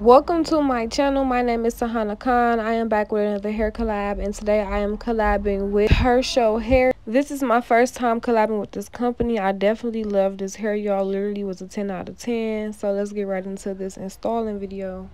Welcome to my channel. My name is TaHoney Khan. I am back with another hair collab, and today I am collabing with Hershow Hair. This is my first time collabing with this company. I definitely love this hair, y'all. Literally was a 10 out of 10. So let's get right into this installing video.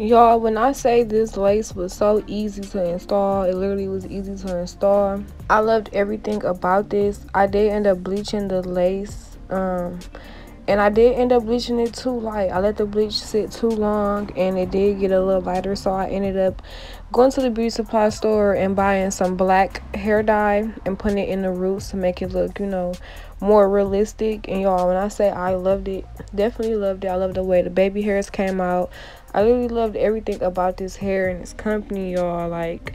Y'all, when I say this lace was so easy to install, it literally was easy to install. I loved everything about this. I did end up bleaching the lace, and I did end up bleaching it too light. I let the bleach sit too long, and it did get a little lighter, so I ended up going to the beauty supply store and buying some black hair dye and putting it in the roots to make it look, you know, more realistic. And y'all, when I say I loved it, definitely loved it. I loved the way the baby hairs came out. I really loved everything about this hair and this company, y'all. Like,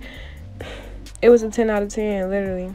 it was a 10 out of 10, literally.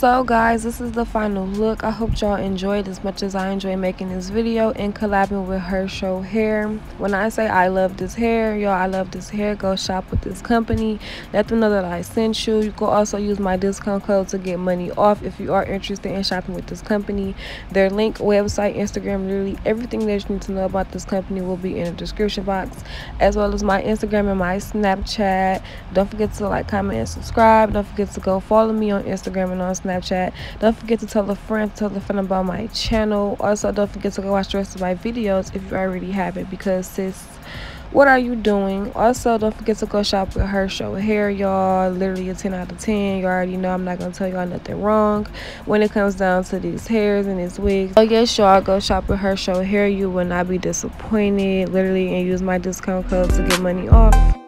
So guys, this is the final look. I hope y'all enjoyed as much as I enjoy making this video and collabing with Hershow Hair. When I say I love this hair, y'all, I love this hair. Go shop with this company. Let them know that I sent you. You can also use my discount code to get money off if you are interested in shopping with this company. Their link, website, Instagram, literally everything that you need to know about this company will be in the description box, as well as my Instagram and my Snapchat. Don't forget to like, comment, and subscribe. Don't forget to go follow me on Instagram and on Snapchat. Don't forget to tell a friend about my channel. Also, don't forget to go watch the rest of my videos if you already haven't, because sis, what are you doing? Also, don't forget to go shop with Hershow Hair, y'all. Literally a 10 out of 10. You already know I'm not going to tell y'all nothing wrong when it comes down to these hairs and these wigs. So yes, y'all, go shop with Hershow Hair. You will not be disappointed. Literally, and use my discount code to get money off.